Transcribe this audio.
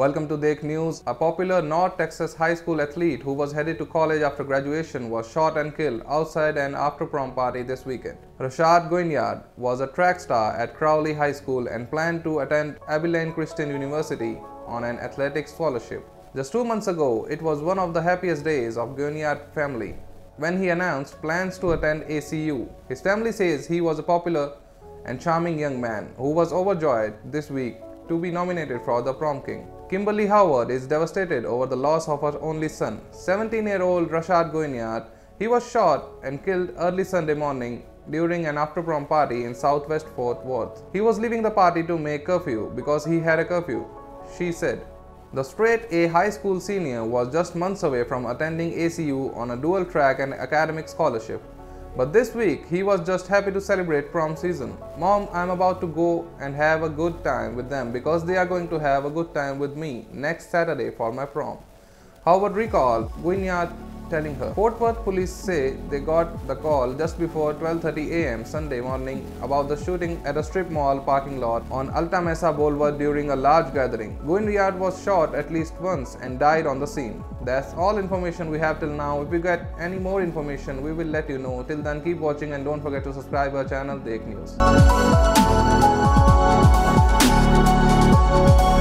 Welcome to Dekh News. A popular North Texas high school athlete who was headed to college after graduation was shot and killed outside an after-prom party this weekend. Rashard Guinyard was a track star at Crowley High School and planned to attend Abilene Christian University on an athletic scholarship. Just 2 months ago, it was one of the happiest days of Guinyard's family when he announced plans to attend ACU. His family says he was a popular and charming young man who was overjoyed this week to be nominated for the prom king. Kimberly Howard is devastated over the loss of her only son. 17-year-old Rashard Guinyard, he was shot and killed early Sunday morning during an after-prom party in Southwest Fort Worth. He was leaving the party to make curfew because he had a curfew, she said. The straight-A high school senior was just months away from attending ACU on a dual-track and academic scholarship. But this week, he was just happy to celebrate prom season. "Mom, I'm about to go and have a good time with them because they are going to have a good time with me next Saturday for my prom," Howard recalled Guinyard telling her. Fort Worth Police say they got the call just before 12:30 a.m. Sunday morning about the shooting at a strip mall parking lot on Alta Mesa Boulevard during a large gathering. Guinyard was shot at least once and died on the scene. That's all information we have till now. If you get any more information, we will let you know. Till then, keep watching and don't forget to subscribe our channel, Dekh News.